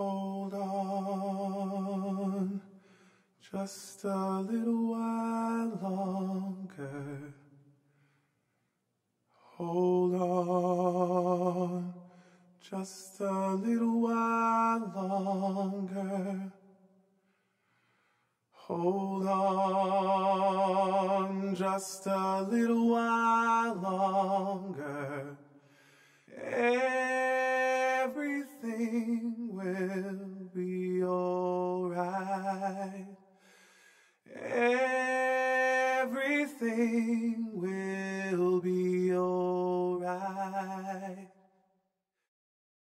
Hold on, just a little while longer. Hold on, just a little while longer. Hold on, just a little while longer. Everything will be alright. Everything